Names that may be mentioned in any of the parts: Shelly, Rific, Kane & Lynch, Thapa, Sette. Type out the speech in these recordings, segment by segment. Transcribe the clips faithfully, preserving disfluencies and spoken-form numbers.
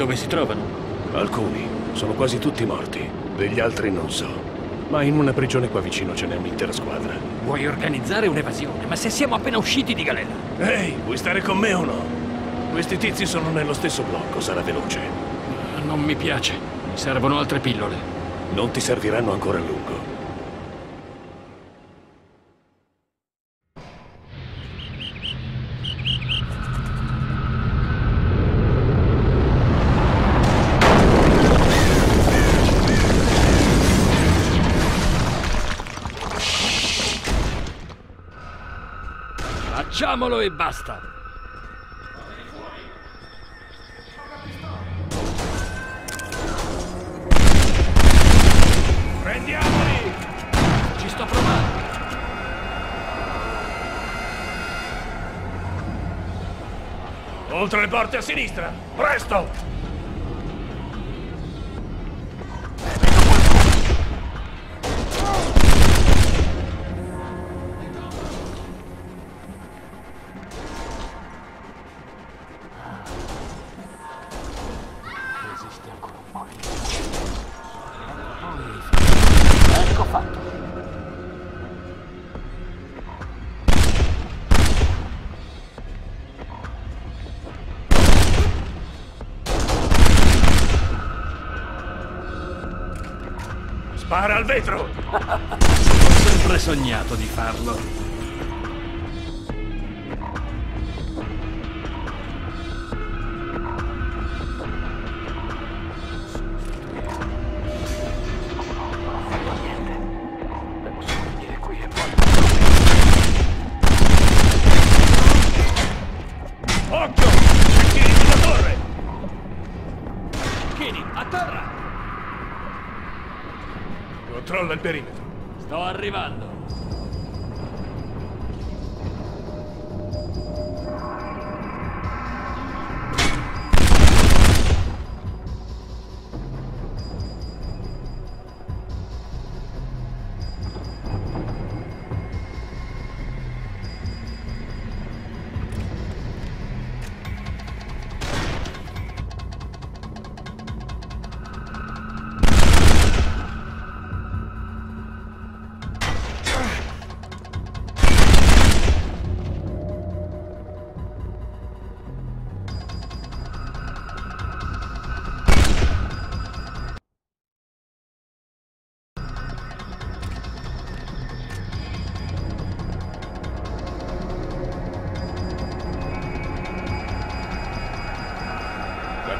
dove si trovano? Alcuni. Sono quasi tutti morti. Degli altri non so. Ma in una prigione qua vicino ce n'è un'intera squadra. Vuoi organizzare un'evasione? Ma se siamo appena usciti di galera? Ehi, vuoi stare con me o no? Questi tizi sono nello stesso blocco, sarà veloce. Non mi piace. Mi servono altre pillole. Non ti serviranno ancora a lungo. Facciamolo e basta! Prendiamoli! Ci sto provando! Oltre le porte a sinistra! Presto! Spara al vetro! Ho sempre sognato di farlo. Occhio! Cecchini sulla torre! Cecchini, a terra! Controlla il perimetro. Sto arrivando.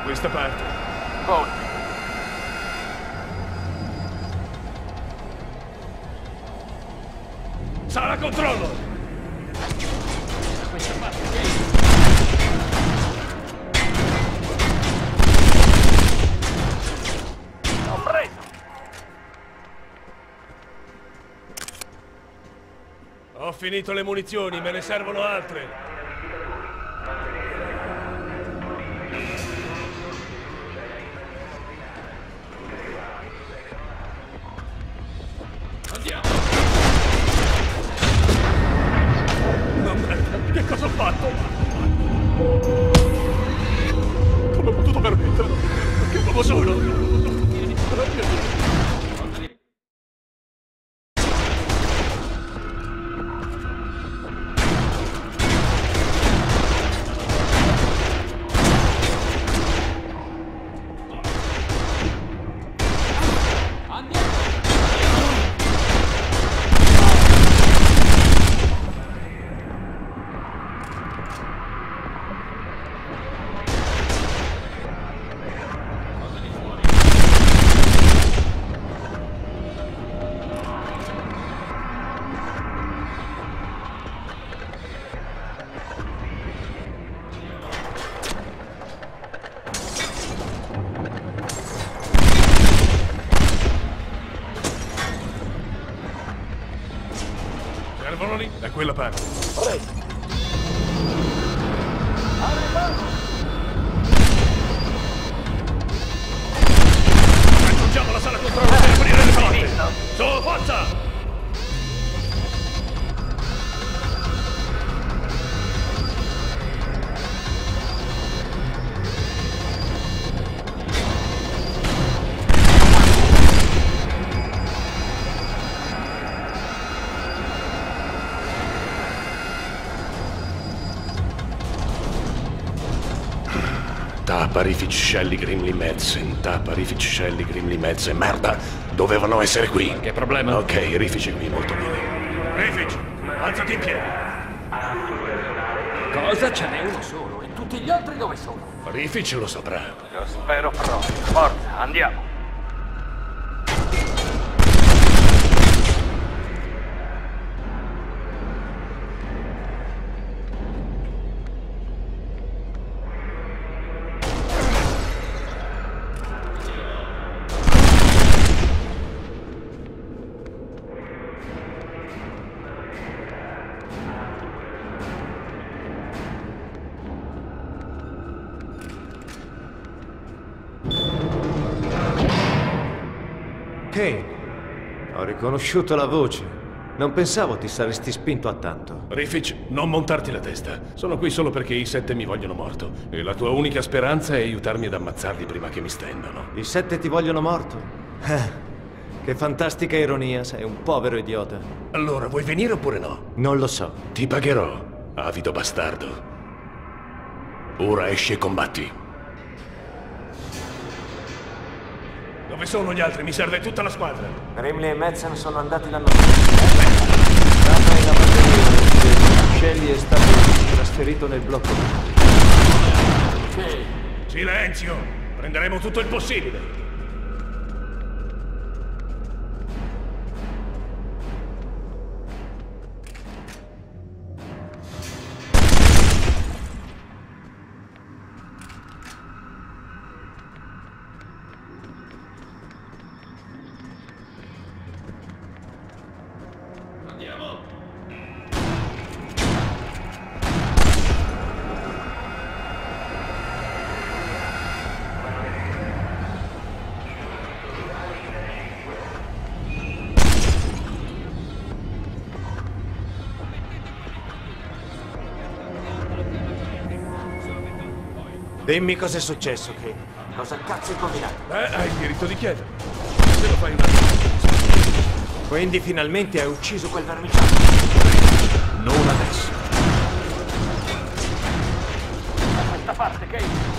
Questa parte. Buono. Sala controllo! Da questa parte, ok? L'ho preso! Ho finito le munizioni, me ne servono altre. Da quella parte. Right. Arrivato! Raggiungiamo la sala controllo per aprire le porte! Su, forza! Thapa, Rific, Shelly, Grimly, Madsen. Thapa, Rific, Shelly, Grimly, Madsen. Merda, dovevano essere qui. Che problema? Ok, Rific è qui, molto bene. Rific, alzati in piedi. Cosa? Ce n'è uno solo, e tutti gli altri dove sono? Rific lo saprà. Lo spero proprio. Forza, andiamo. Kane, ho riconosciuto la voce. Non pensavo ti saresti spinto a tanto. Rific, non montarti la testa. Sono qui solo perché i Sette mi vogliono morto. E la tua unica speranza è aiutarmi ad ammazzarli prima che mi stendano. I Sette ti vogliono morto? Eh, che fantastica ironia, sei un povero idiota. Allora, vuoi venire oppure no? Non lo so. Ti pagherò, avido bastardo. Ora esci e combatti. Dove sono gli altri? Mi serve tutta la squadra. Grimly e Madsen sono andati l'anno scorso. Thapa è la batteria. Shelly è stato trasferito nel blocco. Okay. Silenzio! Prenderemo tutto il possibile. Dimmi cosa è successo, Kane. Cosa cazzo hai combinato? Beh, hai il diritto di chiedere. Se lo fai una volta. Quindi finalmente hai ucciso quel vermiciano. Non adesso. Da questa parte, Kane.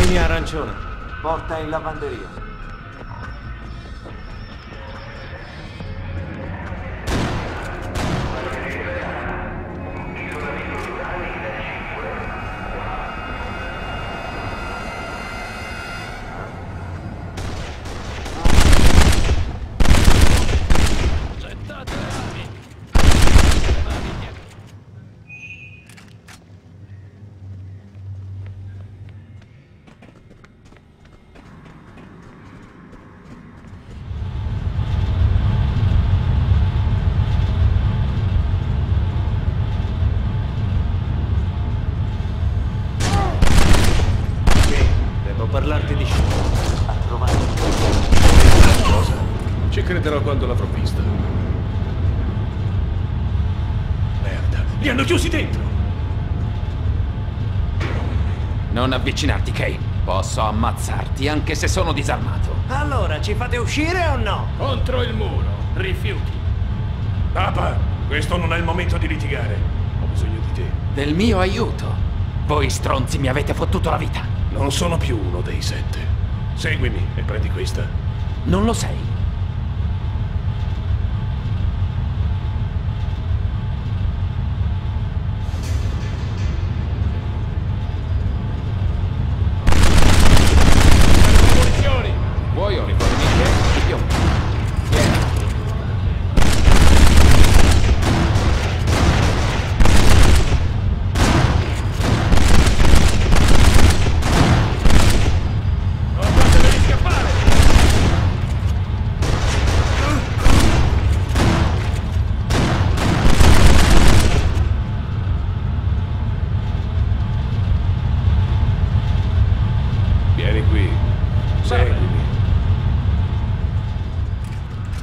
Linea arancione, porta in lavanderia. Parlarti di Shelly. Ha trovato cosa? Ci crederò quando l'avrò vista. Merda, li hanno chiusi dentro! Non avvicinarti, Kane. Posso ammazzarti anche se sono disarmato. Allora, ci fate uscire o no? Contro il muro, rifiuti. Thapa, questo non è il momento di litigare. bisogno di te. Del mio aiuto? Voi stronzi mi avete fottuto la vita. Non sono più uno dei sette. Seguimi e prendi questa. Non lo sei.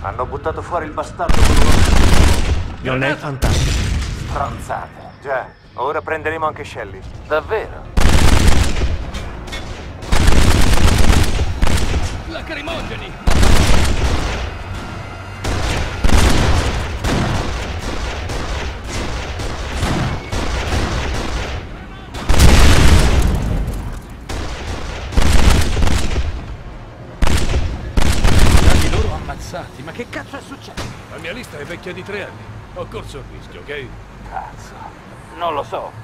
Hanno buttato fuori il bastardo. Non è fantastico. Stronzate. Già, ora prenderemo anche Shelly. Davvero? Lacrimogeni! Ma che cazzo è successo? La mia lista è vecchia di tre anni. Ho corso il rischio, ok? Cazzo, non lo so.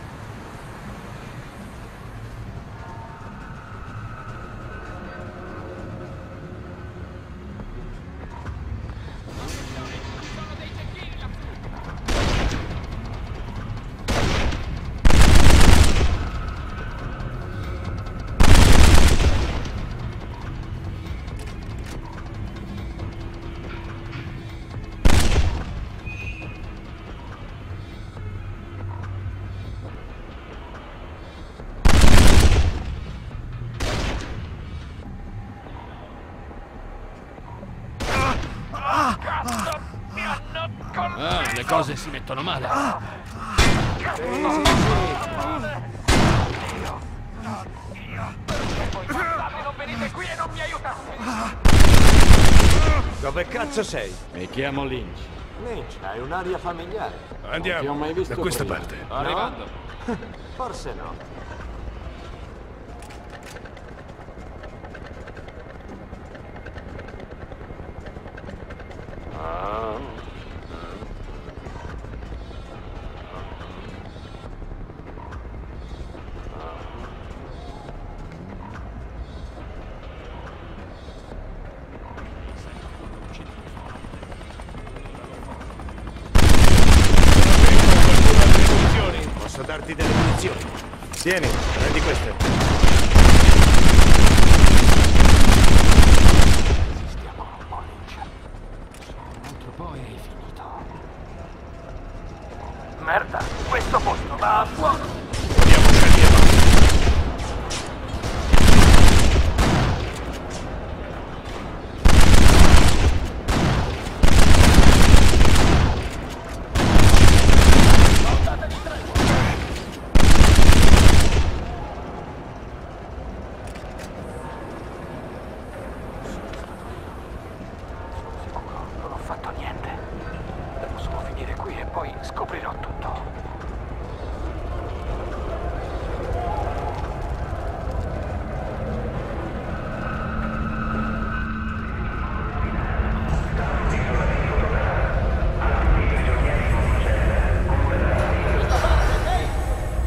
Cose si mettono male. Dio, Dio, perché voi bastardi non venite qui e non mi aiutate? Dove cazzo sei? Mi chiamo Lynch. Lynch, hai un'aria familiare. Andiamo, non ti ho mai visto da questa prima. Parte. No? Arrivando. Forse no. Darti delle munizioni. Tieni, prendi queste. Resistiamo un po', Lynch. Se non troppo è finito. Merda, questo posto va a fuoco. Andiamoci dietro.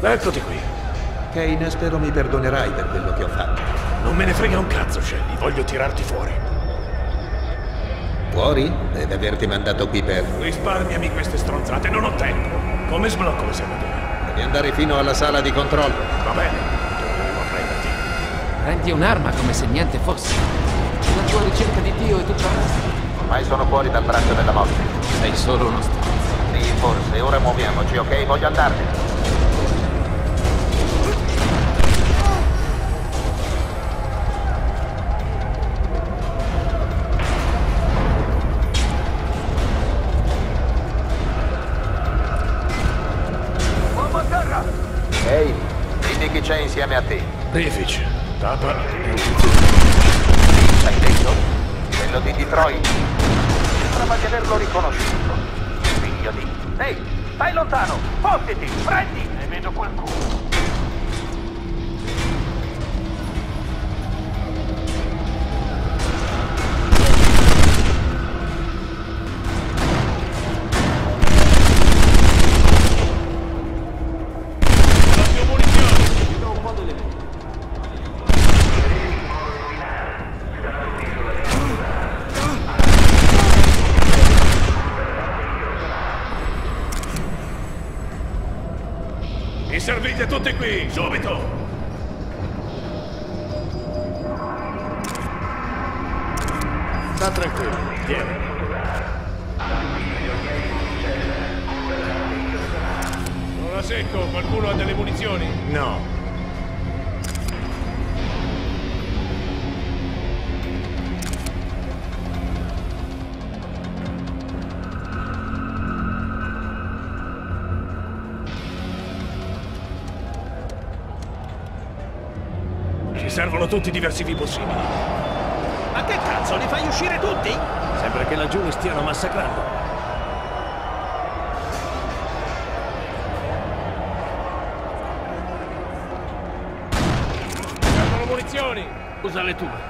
Eccoti qui. Kane, spero mi perdonerai per quello che ho fatto. Non me ne frega un cazzo, Shelly. Voglio tirarti fuori. Fuori? Deve averti mandato qui per... Risparmiami queste stronzate, non ho tempo. Come sblocco le serrature? Devi andare fino alla sala di controllo. Va bene, torneremo a prenderti. Prendi un'arma come se niente fosse. La tua ricerca di Dio e tutto il resto. Ormai sono fuori dal braccio della morte. Sei solo uno stronzo. Sì, forse. Ora muoviamoci, ok? Voglio andarmene. Ehi, dimmi chi c'è insieme a te. Rific, Thapa. Sai detto? Quello di Detroit. Sembrava di averlo riconosciuto. Figlio di... Ehi! Stai lontano! Spostati! Prendi! Ne vedo qualcuno! Servite tutti qui, subito! Sta tranquillo, vieni. Ora secco, qualcuno ha delle munizioni? No. Servono tutti i diversivi possibili. Ma che cazzo, li fai uscire tutti? Sembra che laggiù li stiano massacrando. Servono munizioni! Usa le tue.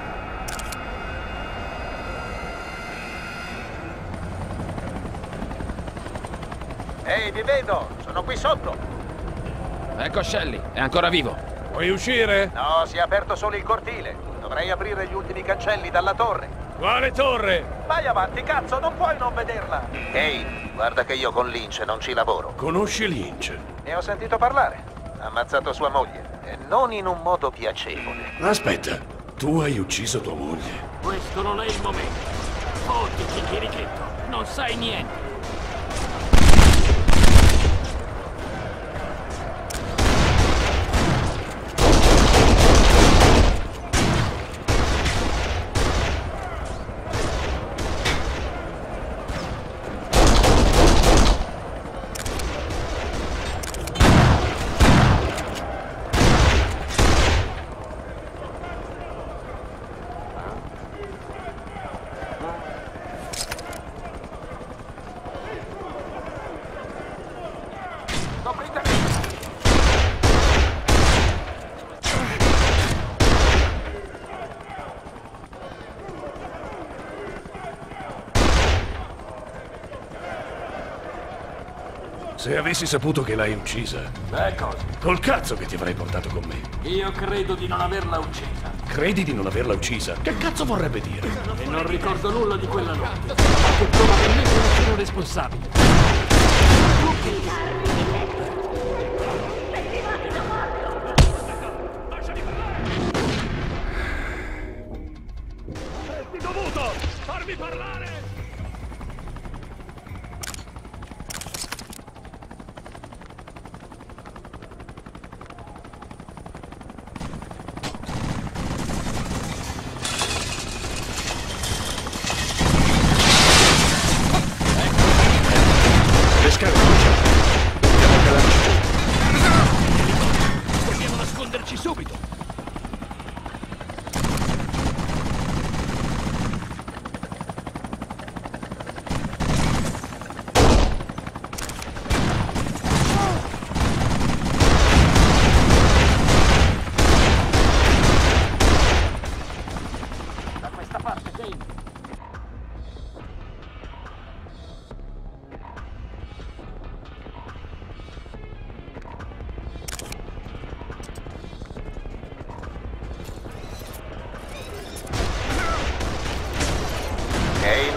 Ehi, vi vedo! Sono qui sotto! Ecco Shelly, è ancora vivo. Vuoi uscire? No, si è aperto solo il cortile. Dovrei aprire gli ultimi cancelli dalla torre. Quale torre? Vai avanti, cazzo, non puoi non vederla. Ehi, guarda che io con Lynch non ci lavoro. Conosci Lynch? Ne ho sentito parlare. Ha ammazzato sua moglie. E non in un modo piacevole. Aspetta, tu hai ucciso tua moglie. Questo non è il momento. Fottiti, chirichetto. Non sai niente. Se avessi saputo che l'hai uccisa... Beh, cosa? Col cazzo che ti avrei portato con me. Io credo di non averla uccisa. Credi di non averla uccisa? Che cazzo vorrebbe dire? E non ricordo nulla di quella notte. Che probabilmente non sono responsabile. Avresti dovuto farmi parlare!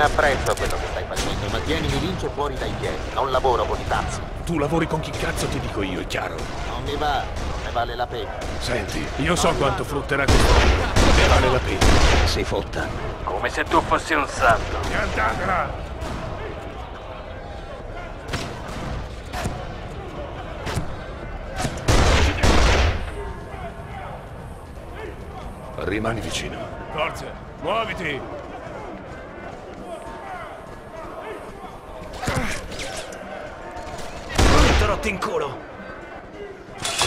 Apprezzo quello che stai facendo, ma tienimi Lynch fuori dai piedi, non lavoro con i tazzi. Tu lavori con chi cazzo ti dico io, è chiaro? Non mi va, non ne vale la pena. Senti, io so quanto frutterà questo, non ne vale la pena. Sei fotta. Come se tu fossi un santo. Cantatela! Rimani vicino. Forza, muoviti! In culo. Attento,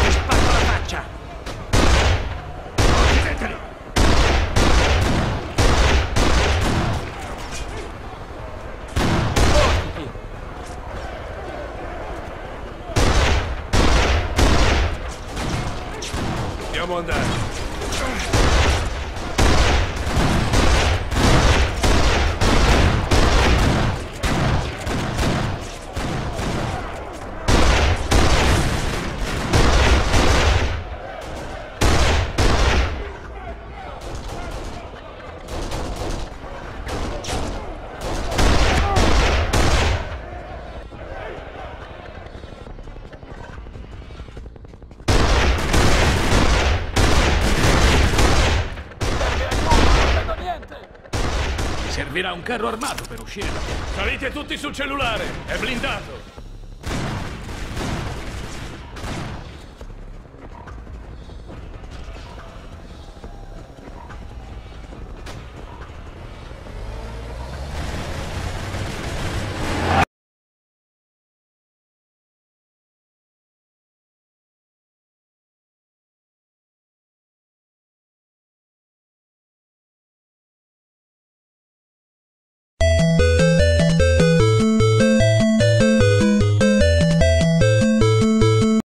ti spacco la Servirà un carro armato per uscire da qui. Salite tutti sul cellulare, è blindato.